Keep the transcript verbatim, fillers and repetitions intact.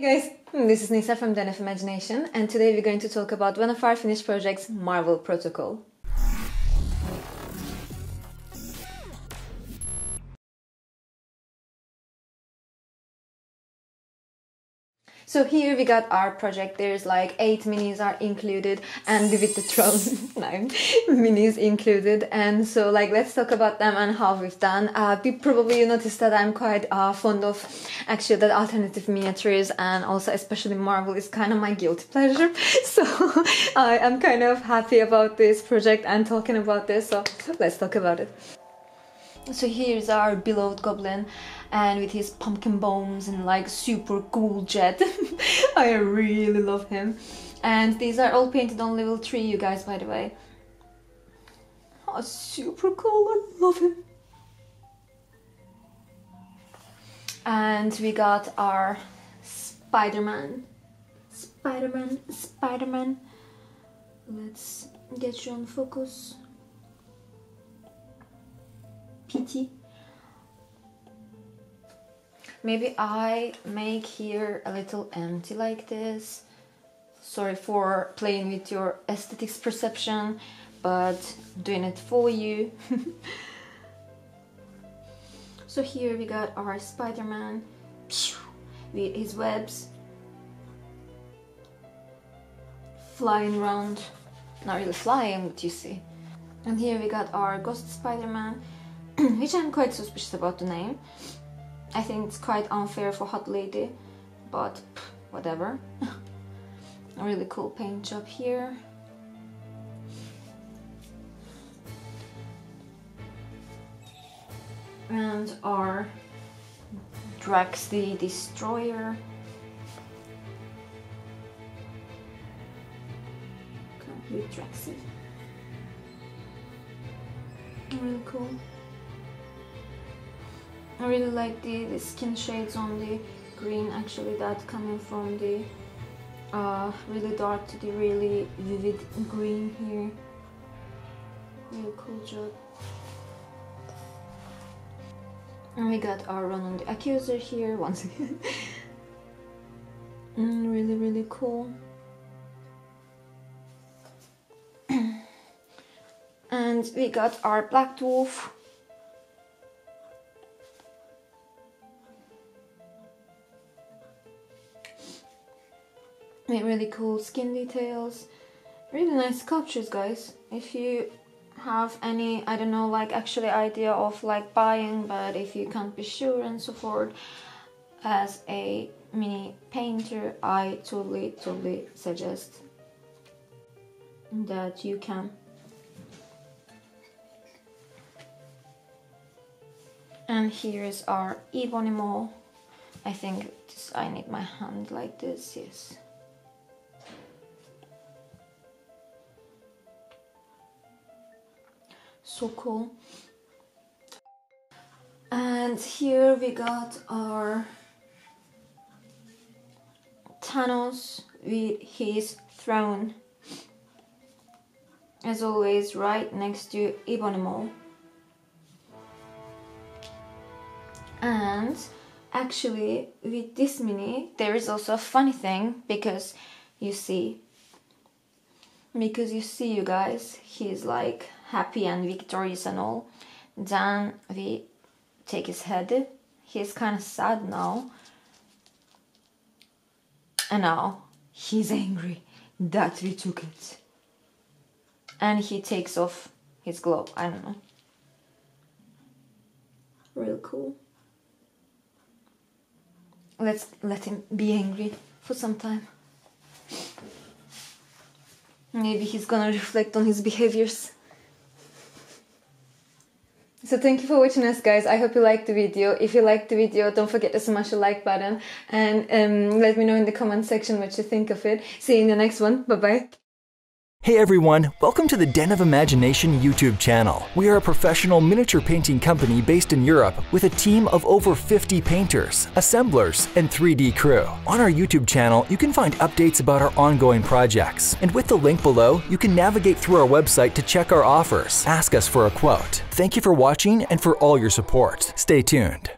Hey guys, this is Nisa from Den of Imagination, and today we're going to talk about one of our finished projects, Marvel Protocol. So here we got our project. There's like eight minis are included, and with the throne nine minis included. And so like let's talk about them and how we've done. Uh, you probably noticed that I'm quite uh, fond of actually that alternative miniatures, and also especially Marvel is kind of my guilty pleasure. So I am kind of happy about this project and talking about this. So let's talk about it. So here's our beloved goblin, and with his pumpkin bombs and like super cool jet. I really love him. And these are all painted on level three, you guys, by the way. Oh, super cool, I love him. And we got our Spider-Man. Spider-Man, Spider-Man. Let's get you on focus. Pity. Maybe I make here a little empty like this. Sorry for playing with your aesthetics perception, but doing it for you. So here we got our Spider-Man with his webs flying around. Not really flying, what you see. And here we got our Ghost Spider-Man, which I'm quite suspicious about the name. I think it's quite unfair for Hot Lady, but whatever. A really cool paint job here. And our Drax the Destroyer. Complete Draxy. Really cool. I really like the, the skin shades on the green, actually, that coming from the uh, really dark to the really vivid green here. Really cool job. And we got our Ronan the Accuser here once again. mm, really, really cool. And we got our Black Dwarf. Really cool skin details, really nice sculptures, guys. If you have any, I don't know, like actually idea of like buying, but if you can't be sure and so forth, as a mini painter, I totally, totally suggest that you can. And here is our Ebony Maw. I think this, I need my hand like this, yes. So cool. And here we got our Thanos with his throne, as always, right next to Ebony Maw. And actually with this mini there is also a funny thing, because you see because you see you guys, he's like happy and victorious and all. Then we take his head. He's kind of sad now. And now he's angry that we took it. And he takes off his glove. I don't know. Real cool. Let's let him be angry for some time. Maybe he's gonna reflect on his behaviors. So thank you for watching us, guys. I hope you liked the video. If you liked the video, don't forget to smash the like button, and um, let me know in the comment section what you think of it. See you in the next one. Bye-bye. Hey everyone, welcome to the Den of Imagination YouTube channel. We are a professional miniature painting company based in Europe with a team of over fifty painters, assemblers, and three D crew. On our YouTube channel, you can find updates about our ongoing projects. And with the link below, you can navigate through our website to check our offers, ask us for a quote. Thank you for watching and for all your support. Stay tuned.